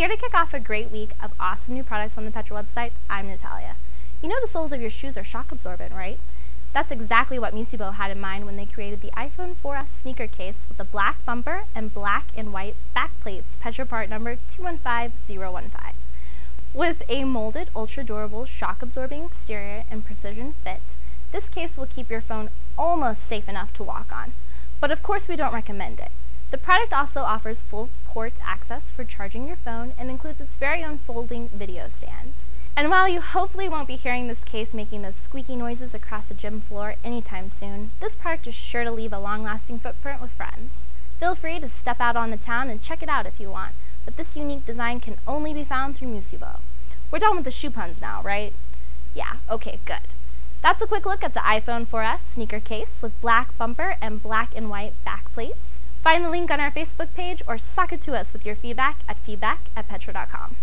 Here to kick off a great week of awesome new products on the Petra website, I'm Natalia. You know the soles of your shoes are shock absorbent, right? That's exactly what Musubo had in mind when they created the iPhone 4S sneaker case with a black bumper and black and white backplates, Petra part number 215015. With a molded, ultra-durable, shock-absorbing exterior and precision fit, this case will keep your phone almost safe enough to walk on. But of course we don't recommend it. The product also offers full port access for charging your phone and includes its very own folding video stand. And while you hopefully won't be hearing this case making those squeaky noises across the gym floor anytime soon, this product is sure to leave a long-lasting footprint with friends. Feel free to step out on the town and check it out if you want, but this unique design can only be found through Musubo. We're done with the shoe puns now, right? Yeah, okay, good. That's a quick look at the iPhone 4S sneaker case with black bumper and black and white back plates. Find the link on our Facebook page or sock it to us with your feedback at feedback@petra.com.